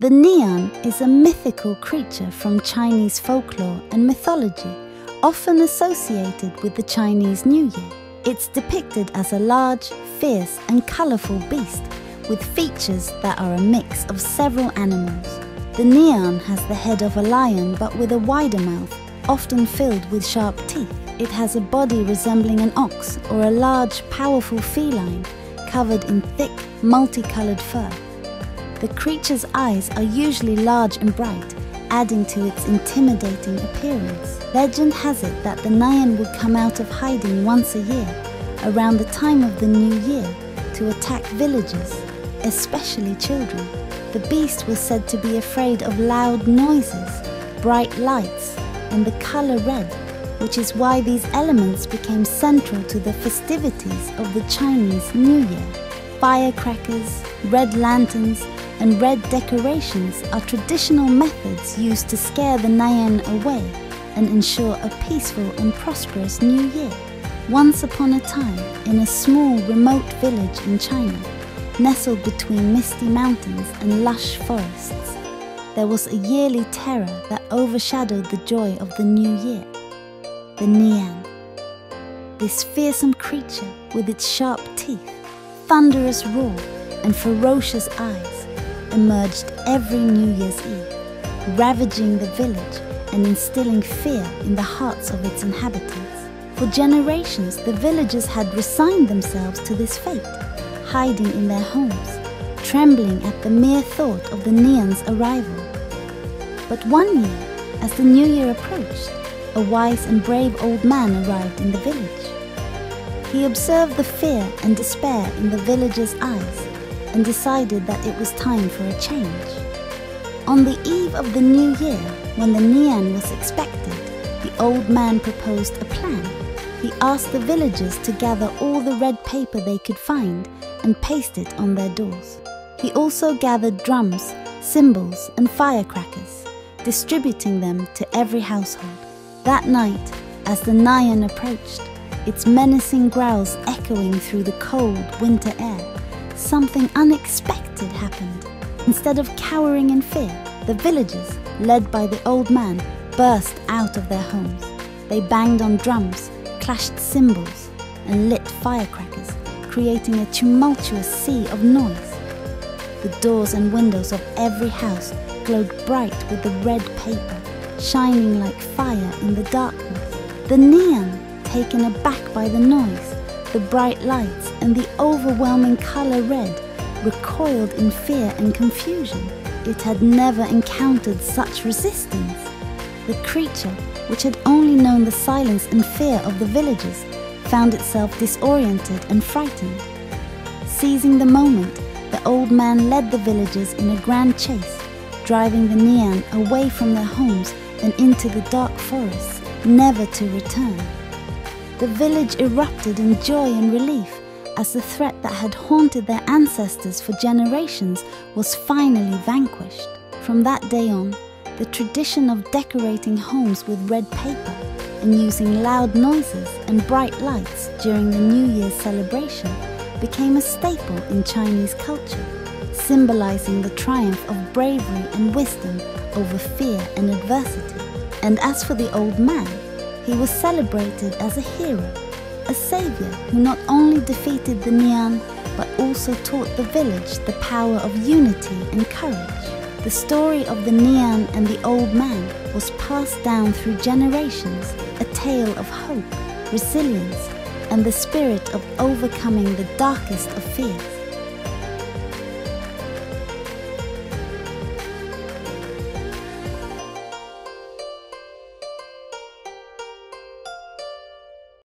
The Nian is a mythical creature from Chinese folklore and mythology, often associated with the Chinese New Year. It's depicted as a large, fierce and colourful beast with features that are a mix of several animals. The Nian has the head of a lion but with a wider mouth, often filled with sharp teeth. It has a body resembling an ox or a large, powerful feline covered in thick, multicoloured fur. The creature's eyes are usually large and bright, adding to its intimidating appearance. Legend has it that the Nian would come out of hiding once a year, around the time of the New Year, to attack villagers, especially children. The beast was said to be afraid of loud noises, bright lights, and the colour red, which is why these elements became central to the festivities of the Chinese New Year. Firecrackers, red lanterns, and red decorations are traditional methods used to scare the Nian away and ensure a peaceful and prosperous New Year. Once upon a time, in a small remote village in China, nestled between misty mountains and lush forests, there was a yearly terror that overshadowed the joy of the New Year, the Nian. This fearsome creature, with its sharp teeth, thunderous roar, and ferocious eyes, emerged every New Year's Eve, ravaging the village and instilling fear in the hearts of its inhabitants. For generations, the villagers had resigned themselves to this fate, hiding in their homes, trembling at the mere thought of the Nian's arrival. But one year, as the New Year approached, a wise and brave old man arrived in the village. He observed the fear and despair in the villagers' eyes and decided that it was time for a change. On the eve of the New Year, when the Nian was expected, the old man proposed a plan. He asked the villagers to gather all the red paper they could find and paste it on their doors. He also gathered drums, cymbals, and firecrackers, distributing them to every household. That night, as the Nian approached, its menacing growls echoing through the cold winter air, something unexpected happened. Instead of cowering in fear, the villagers, led by the old man, burst out of their homes. They banged on drums, clashed cymbals, and lit firecrackers, creating a tumultuous sea of noise. The doors and windows of every house glowed bright with the red paper, shining like fire in the darkness. The Nian, taken aback by the noise, the bright lights and the overwhelming colour red, recoiled in fear and confusion. It had never encountered such resistance. The creature, which had only known the silence and fear of the villagers, found itself disoriented and frightened. Seizing the moment, the old man led the villagers in a grand chase, driving the Nian away from their homes and into the dark forests, never to return. The village erupted in joy and relief as the threat that had haunted their ancestors for generations was finally vanquished. From that day on, the tradition of decorating homes with red paper and using loud noises and bright lights during the New Year's celebration became a staple in Chinese culture, symbolizing the triumph of bravery and wisdom over fear and adversity. And as for the old man, he was celebrated as a hero, a savior who not only defeated the Nian, but also taught the village the power of unity and courage. The story of the Nian and the old man was passed down through generations, a tale of hope, resilience, and the spirit of overcoming the darkest of fears.